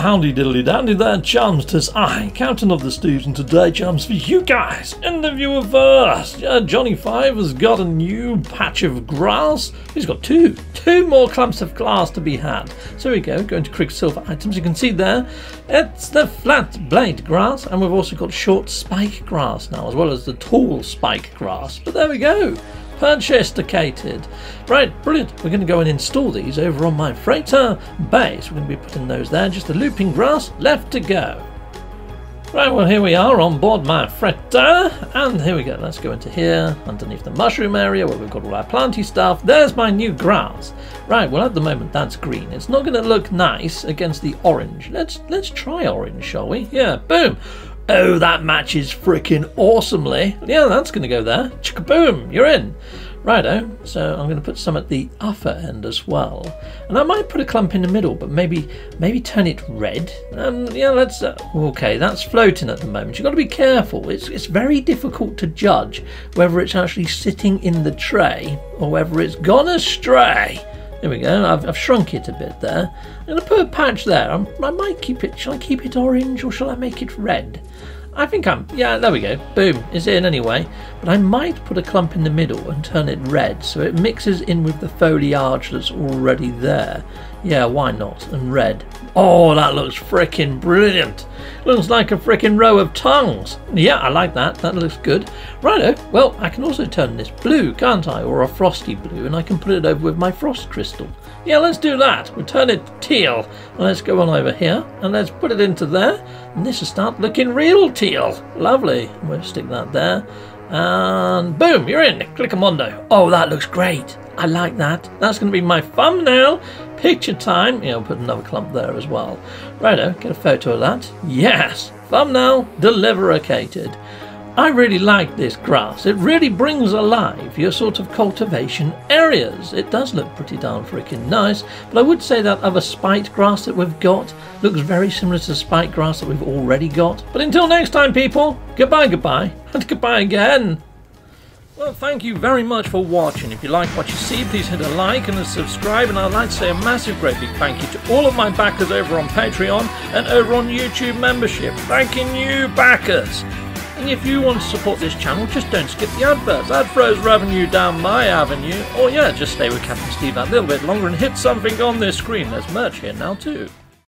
Well, howdy diddly dandy there, chums. 'Tis I, Captain of the Steves, and today, chums, for you guys in the viewerverse. Yeah, Johnny Five has got a new patch of grass. He's got two more clumps of grass to be had. So we go, going to Quicksilver items. You can see there, it's the flat blade grass, and we've also got short spike grass now, as well as the tall spike grass. But there we go. Purchased-icated. Right, brilliant. We're going to go and install these over on my freighter base. We're going to be putting those there. Just the looping grass left to go. Right, well, here we are on board my freighter. And here we go. Let's go into here, underneath the mushroom area where we've got all our planty stuff. There's my new grass. Right, well, at the moment, that's green. It's not going to look nice against the orange. Let's try orange, shall we? Yeah, boom. Oh, that matches freaking awesomely. Yeah, that's going to go there. Chickaboom, you're in. Righto, so I'm going to put some at the upper end as well. And I might put a clump in the middle, but maybe turn it red. And yeah, let's... okay, that's floating at the moment. You've got to be careful. It's very difficult to judge whether it's actually sitting in the tray or whether it's gone astray. There we go. I've shrunk it a bit there. I'm going to put a patch there. I might keep it. Shall I keep it orange or shall I make it red? I think I'm... yeah, there we go. Boom. It's in anyway. But I might put a clump in the middle and turn it red so it mixes in with the foliage that's already there. Yeah, why not? And red. Oh, that looks frickin' brilliant. Looks like a frickin' row of tongues. Yeah, I like that. That looks good. Righto. Well, I can also turn this blue, can't I? Or a frosty blue, and I can put it over with my frost crystal. Yeah, let's do that. We'll turn it teal. And let's go on over here, and let's put it into there. And this will start looking real teal. Lovely. We'll stick that there. And boom, you're in. Clickamondo. Oh, that looks great. I like that. That's going to be my thumbnail. Picture time. Yeah, I'll put another clump there as well. Righto, get a photo of that. Yes, thumbnail delivericated. I really like this grass. It really brings alive your sort of cultivation areas. It does look pretty darn freaking nice, but I would say that other spiked grass that we've got looks very similar to the spiked grass that we've already got. But until next time, people, goodbye, goodbye, and goodbye again. Well, thank you very much for watching. If you like what you see, please hit a like and a subscribe. And I'd like to say a massive, great big thank you to all of my backers over on Patreon and over on YouTube membership. Thanking you, backers. And if you want to support this channel, just don't skip the adverts. That throws revenue down my avenue. Or yeah, just stay with Captain Steve that little bit longer and hit something on this screen. There's merch here now too.